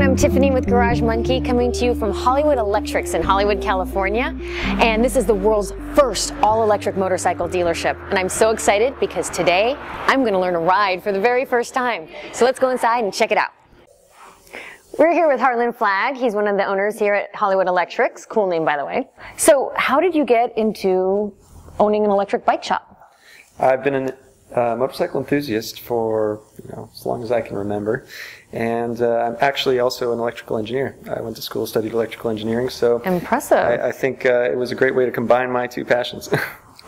I'm Tiffany with Garage Monkey, coming to you from Hollywood Electrics in Hollywood, California, and this is the world's first all-electric motorcycle dealership, and I'm so excited because today I'm going to learn to ride for the very first time. So let's go inside and check it out. We're here with Harlan Flagg. He's one of the owners here at Hollywood Electrics. Cool name, by the way. So how did you get into owning an electric bike shop? I've been an motorcycle enthusiast for as long as I can remember, and I'm actually also an electrical engineer. I went to school, studied electrical engineering, so impressive. I think it was a great way to combine my two passions.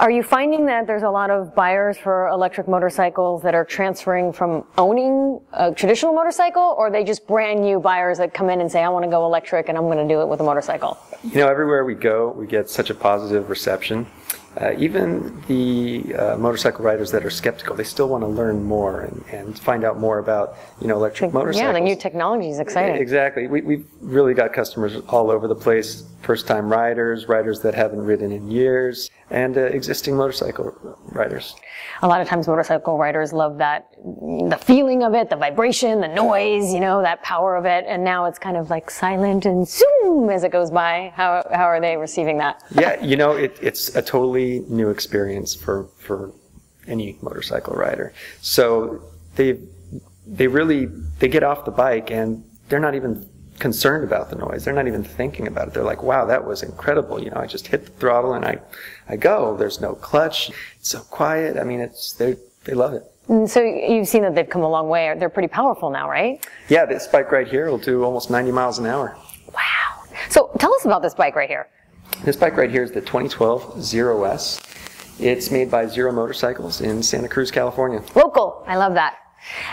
Are you finding that there's a lot of buyers for electric motorcycles that are transferring from owning a traditional motorcycle, or are they just brand new buyers that come in and say, I want to go electric and I'm going to do it with a motorcycle? You know, everywhere we go, we get such a positive reception. Even the motorcycle riders that are skeptical, they still want to learn more and find out more about electric motorcycles. Yeah, the new technology is exciting. Exactly. We've really got customers all over the place, first-time riders, riders that haven't ridden in years, and existing motorcycle riders. A lot of times motorcycle riders love that, the feeling of it, the vibration, the noise, that power of it, and now it's kind of like silent and zoom as it goes by. How are they receiving that? Yeah, it's a totally new experience for any motorcycle rider. So they get off the bike and they're not even concerned about the noise. They're not even thinking about it. They're like, wow, that was incredible. I just hit the throttle and I go. There's no clutch. It's so quiet. I mean, they love it. And so you've seen that they've come a long way. They're pretty powerful now, right? Yeah, this bike right here will do almost 90 miles an hour. Wow. So tell us about this bike right here. This bike right here is the 2012 Zero S. It's made by Zero Motorcycles in Santa Cruz, California. Local. I love that.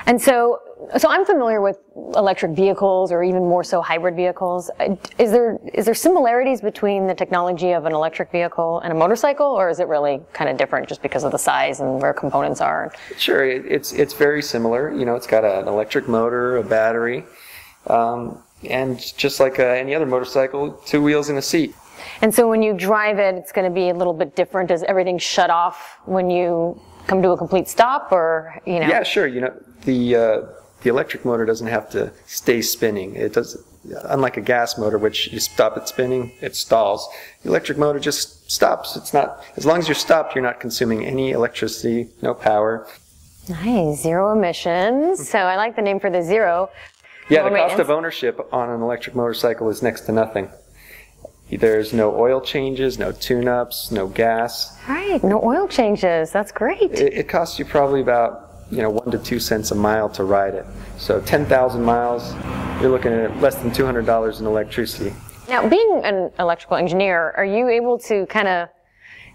And so I'm familiar with electric vehicles, or even more so hybrid vehicles. Is there similarities between the technology of an electric vehicle and a motorcycle, or is it really kind of different just because of the size and where components are? Sure. It's very similar. It's got an electric motor, a battery, and just like any other motorcycle, two wheels and a seat. And so when you drive it, it's going to be a little bit different. Does everything shut off when you come to a complete stop, or, Yeah, sure. The electric motor doesn't have to stay spinning. It does, unlike a gas motor, which you stop it spinning, it stalls. The electric motor just stops. It's not, as long as you're stopped, you're not consuming any electricity, no power. Nice. Zero emissions. So I like the name for the Zero. Yeah, the cost of ownership on an electric motorcycle is next to nothing. There's no oil changes, no tune-ups, no gas. Right, no oil changes. That's great. It costs you probably about 1 to 2 cents a mile to ride it. So 10,000 miles, you're looking at less than $200 in electricity. Now, being an electrical engineer, are you able to kind of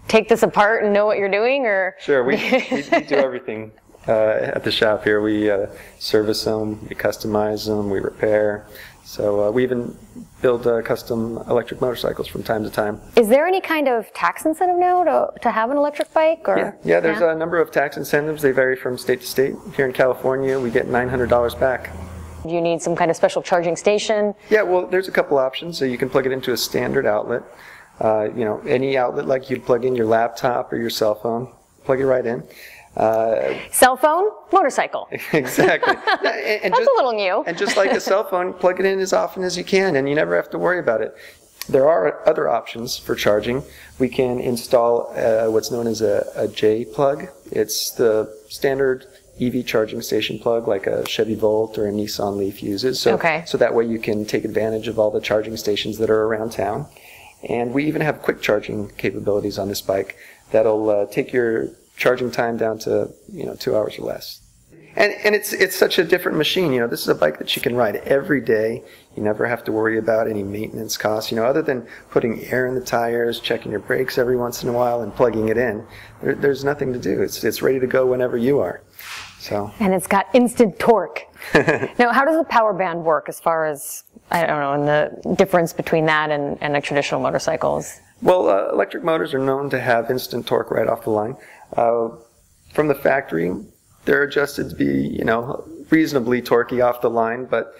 take this apart and know what you're doing, or? Sure, we do everything at the shop here. We service them, we customize them, we repair. So we even build custom electric motorcycles from time to time. Is there any kind of tax incentive now to have an electric bike? Or? Yeah, there's a number of tax incentives. They vary from state to state. Here in California, we get $900 back. Do you need some kind of special charging station? Yeah, well, there's a couple options. So you can plug it into a standard outlet. Any outlet, like you'd plug in your laptop or your cell phone, plug it right in. Cell phone, motorcycle. Exactly. And that's a little new. And just like a cell phone, plug it in as often as you can, and you never have to worry about it. There are other options for charging. We can install what's known as a J-Plug. It's the standard EV charging station plug, like a Chevy Volt or a Nissan Leaf uses. So, so that way you can take advantage of all the charging stations that are around town. And we even have quick charging capabilities on this bike that'll take your charging time down to 2 hours or less, and it's such a different machine. This is a bike that you can ride every day. You never have to worry about any maintenance costs. Other than putting air in the tires, checking your brakes every once in a while, and plugging it in, there's nothing to do. It's ready to go whenever you are. So. And it's got instant torque. Now, how does the power band work? As far as and the difference between that and a traditional motorcycles. Well, electric motors are known to have instant torque right off the line. From the factory, they're adjusted to be, reasonably torquey off the line, but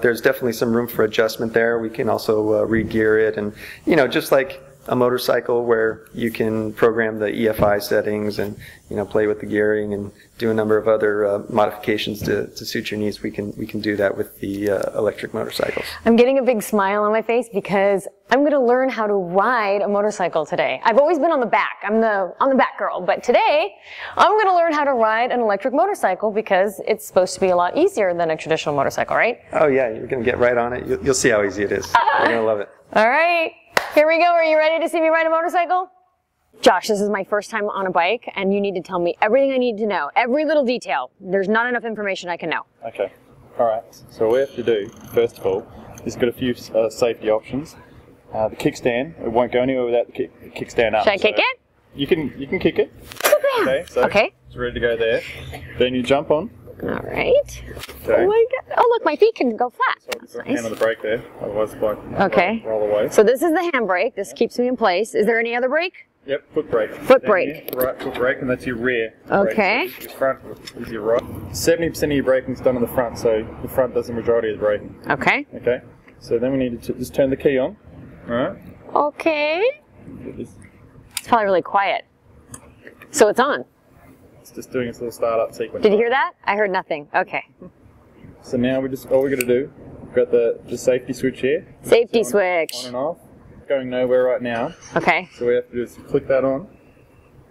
there's definitely some room for adjustment there. We can also re-gear it, and just like a motorcycle where you can program the EFI settings and, you know, play with the gearing and do a number of other modifications to suit your needs, we can do that with the electric motorcycles. I'm getting a big smile on my face because I'm going to learn how to ride a motorcycle today. I've always been on the back. I'm the on the back girl, but today I'm going to learn how to ride an electric motorcycle because it's supposed to be a lot easier than a traditional motorcycle, right? Oh yeah, you're going to get right on it. You'll see how easy it is. You're going to love it. All right. Here we go. Are you ready to see me ride a motorcycle? Josh, this is my first time on a bike, and you need to tell me everything I need to know, every little detail. There's not enough information I can know. Okay. All right. So what we have to do, first of all, is got a few safety options. The kickstand, it won't go anywhere without the kickstand up. Should I kick it? You can kick it. Okay. So okay. It's ready to go there. Then you jump on. All right. Okay. Oh my God. Oh look, my feet can go flat. So that's nice. Hand on the brake there, otherwise the bike roll away. So this is the handbrake. This keeps me in place. Is there any other brake? Yep, foot brake. Foot brake. Right foot brake, and that's your rear. Okay. Brake. Your front is your right. 70% of your braking is done on the front, so the front does the majority of the braking. Okay. Okay. So then we need to just turn the key on. All right. Okay. It's probably really quiet. So it's on. It's just doing its little start-up sequence. Did you hear that? I heard nothing. Okay. So now we just all we're going to do, we've got the safety switch here. Safety switch. On and off. Going nowhere right now. Okay. So we have to do is click that on.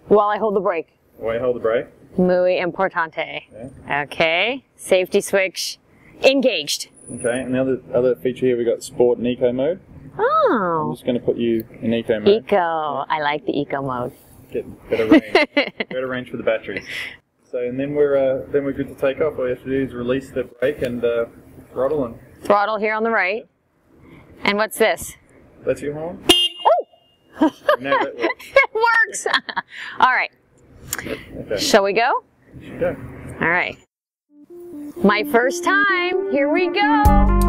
While I hold the brake. While you hold the brake. Muy importante. Yeah. Okay. Safety switch engaged. Okay. And the other feature here, we've got sport and eco mode. Oh. I'm just going to put you in eco mode. Eco. Yeah. I like the eco mode. Get better range. Better range for the batteries. So and then we're good to take off. All you have to do is release the brake and throttle and throttle here on the right. And what's this? That's your horn. Oh! No, that works. It works. All right. Okay. Shall we go? Sure. All right. My first time. Here we go.